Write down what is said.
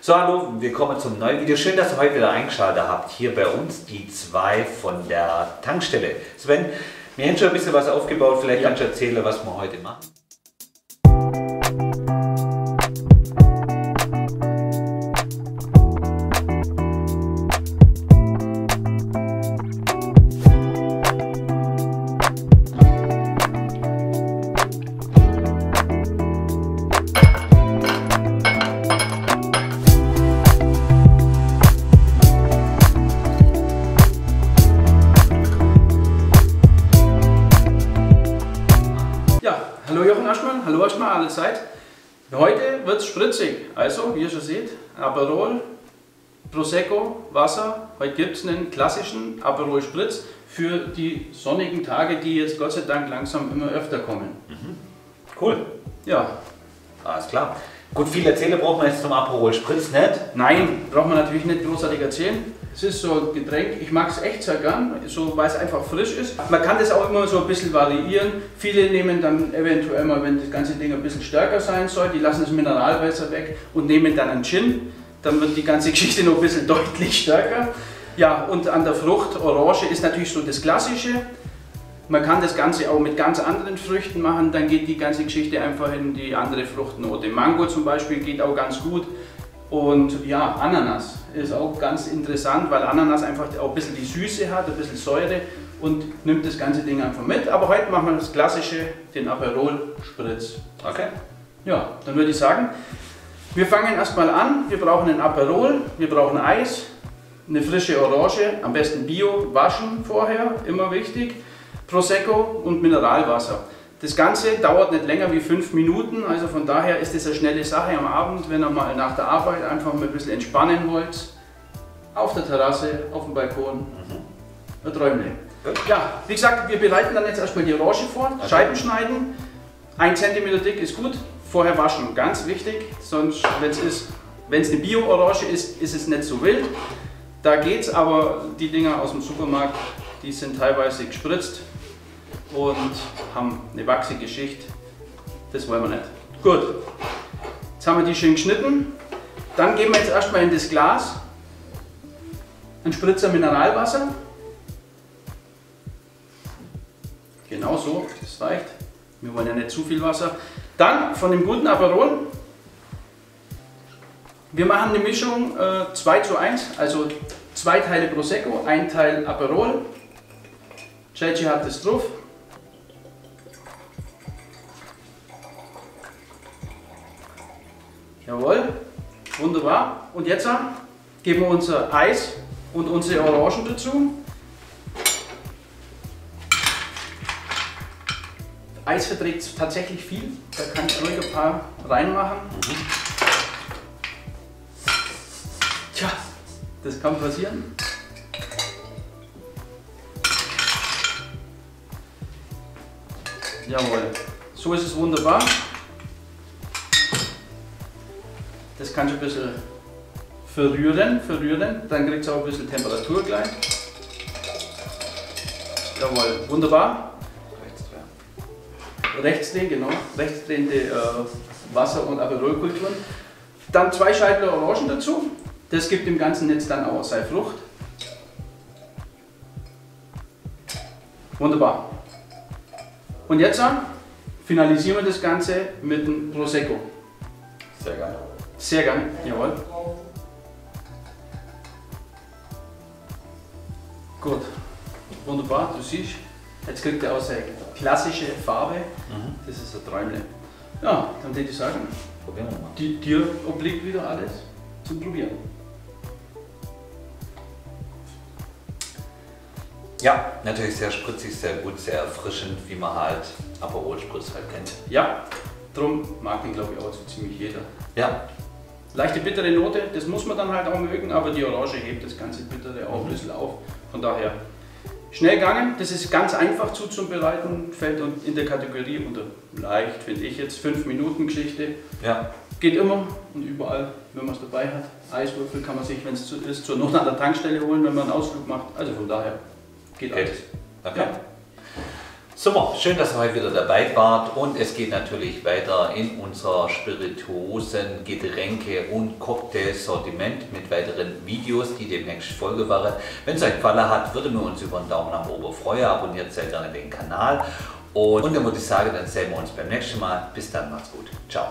So, hallo, willkommen zum neuen Video. Schön, dass ihr heute wieder eingeschaltet habt. Hier bei uns die zwei von der Tankstelle. Sven, wir haben schon ein bisschen was aufgebaut. Vielleicht kannst du erzählen, was wir heute machen. Hallo Jochen Aschmann, hallo erstmal alle Zeit. Heute wird es spritzig, also wie ihr schon seht, Aperol, Prosecco, Wasser. Heute gibt es einen klassischen Aperol Spritz für die sonnigen Tage, die jetzt Gott sei Dank langsam immer öfter kommen. Mhm. Cool. Ja. Alles klar. Gut, viel erzählen braucht man jetzt zum Aperol Spritz nicht? Nein, braucht man natürlich nicht großartig erzählen. Es ist so ein Getränk, ich mag es echt sehr gern, so, weil es einfach frisch ist. Man kann das auch immer so ein bisschen variieren. Viele nehmen dann eventuell mal, wenn das ganze Ding ein bisschen stärker sein soll, die lassen das Mineralwasser weg und nehmen dann einen Gin. Dann wird die ganze Geschichte noch ein bisschen deutlich stärker. Ja, und an der Frucht, Orange ist natürlich so das Klassische. Man kann das Ganze auch mit ganz anderen Früchten machen, dann geht die ganze Geschichte einfach in die andere Fruchtnote. Mango zum Beispiel geht auch ganz gut. Und ja, Ananas ist auch ganz interessant, weil Ananas einfach auch ein bisschen die Süße hat, ein bisschen Säure und nimmt das ganze Ding einfach mit. Aber heute machen wir das Klassische, den Aperol Spritz. Okay. Ja, dann würde ich sagen, wir fangen erstmal an. Wir brauchen einen Aperol, wir brauchen Eis, eine frische Orange, am besten Bio, waschen vorher, immer wichtig, Prosecco und Mineralwasser. Das Ganze dauert nicht länger wie 5 Minuten, also von daher ist es eine schnelle Sache am Abend, wenn ihr mal nach der Arbeit einfach mal ein bisschen entspannen wollt. Auf der Terrasse, auf dem Balkon, ein Träumle. Ja, wie gesagt, wir bereiten dann jetzt erstmal die Orange vor, okay. Scheiben schneiden, 1 cm dick ist gut, vorher waschen, ganz wichtig, sonst, wenn es eine Bio-Orange ist, ist es nicht so wild. Da geht's, aber die Dinger aus dem Supermarkt, die sind teilweise gespritzt und haben eine wachsige Schicht, das wollen wir nicht. Gut, jetzt haben wir die schön geschnitten, dann geben wir jetzt erstmal in das Glas einen Spritzer Mineralwasser, genau so, das reicht, wir wollen ja nicht zu viel Wasser. Dann von dem guten Aperol, wir machen eine Mischung 2:1, also 2 Teile Prosecco, 1 Teil Aperol, JJ hat das drauf. Jawohl, wunderbar. Und jetzt geben wir unser Eis und unsere Orangen dazu. Eis verträgt tatsächlich viel, da kann ich ruhig ein paar reinmachen. Tja, das kann passieren. Jawohl, so ist es wunderbar. Das kannst du ein bisschen verrühren, dann kriegt es auch ein bisschen Temperatur gleich. Jawohl, wunderbar. Rechtsdrehen, genau. Rechtsdrehende Wasser- und Aperolkulturen. Dann 2 Scheibler Orangen dazu. Das gibt dem ganzen Netz dann auch seine Frucht. Wunderbar. Und jetzt finalisieren wir das Ganze mit dem Prosecco. Sehr geil. Sehr gerne, jawohl. Gut, wunderbar, du siehst, jetzt kriegt er auch seine klassische Farbe. Mhm. Das ist ein Träumle. Ja, dann würde ich sagen, probieren wir mal. Dir obliegt wieder alles zum Probieren. Ja, natürlich sehr spritzig, sehr gut, sehr erfrischend, wie man halt Aperol Spritz halt kennt. Ja, drum mag den, glaube ich, auch so ziemlich jeder. Ja. Leichte bittere Note, das muss man dann halt auch mögen, aber die Orange hebt das ganze Bittere auch ein bisschen auf. Von daher schnell gegangen, das ist ganz einfach zuzubereiten, fällt in der Kategorie unter leicht, finde ich jetzt, 5 Minuten Geschichte. Ja. Geht immer und überall, wenn man es dabei hat. Eiswürfel kann man sich, wenn es ist, zur Not an der Tankstelle holen, wenn man einen Ausflug macht. Also von daher geht alles. Okay. Ja. Super, schön, dass ihr heute wieder dabei wart und es geht natürlich weiter in unser Spirituosen, Getränke und Cocktail-Sortiment mit weiteren Videos, die demnächst Folge waren. Wenn es euch gefallen hat, würden wir uns über einen Daumen nach oben freuen, abonniert sehr gerne den Kanal und dann würde ich sagen, dann sehen wir uns beim nächsten Mal. Bis dann, macht's gut, ciao.